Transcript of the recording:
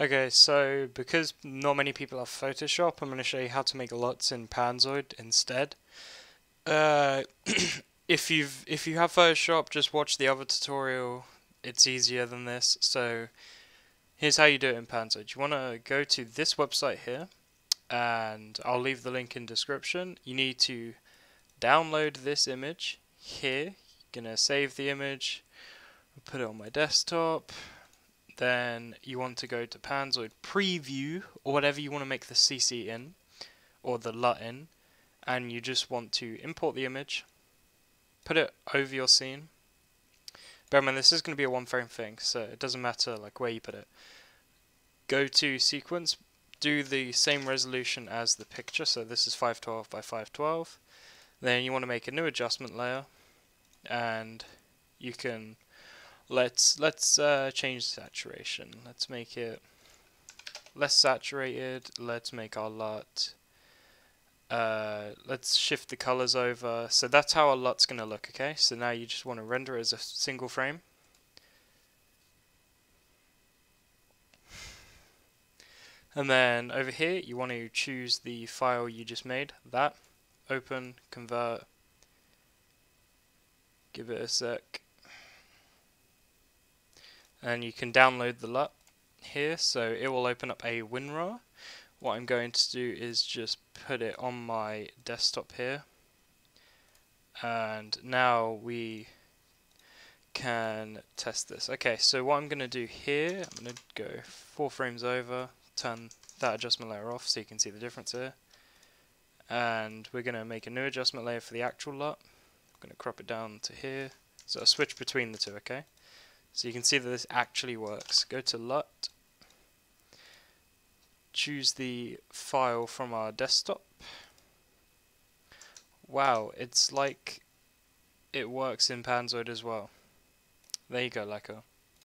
Okay, so because not many people have Photoshop, I'm going to show you how to make LUTs in Panzoid instead. If you have Photoshop, just watch the other tutorial. It's easier than this. So here's how you do it in Panzoid. You want to go to this website here, and I'll leave the link in description. You need to download this image here. You're going to save the image, put it on my desktop. Then you want to go to Panzoid Preview, or whatever you want to make the CC in, or the LUT in, and you just want to import the image, put it over your scene. Bear in mind, this is going to be a one frame thing, so it doesn't matter like where you put it. Go to Sequence, do the same resolution as the picture, so this is 512 by 512. Then you want to make a new adjustment layer, and you can... Let's change saturation. Let's make it less saturated. Let's make our LUT. Let's shift the colors over. So that's how our LUT's going to look, okay? So now you just want to render it as a single frame. And then over here, you want to choose the file you just made. That. Open, convert. Give it a sec. And you can download the LUT here, so it will open up a WinRAR. What I'm going to do is just put it on my desktop here, and now we can test this. Okay, so what I'm going to do here, I'm going to go 4 frames over, turn that adjustment layer off so you can see the difference here, and we're going to make a new adjustment layer for the actual LUT. I'm going to crop it down to here, so I'll switch between the two, okay? So you can see that this actually works. Go to LUT, choose the file from our desktop. Wow, it's like it works in Panzoid as well. There you go, Lacquer.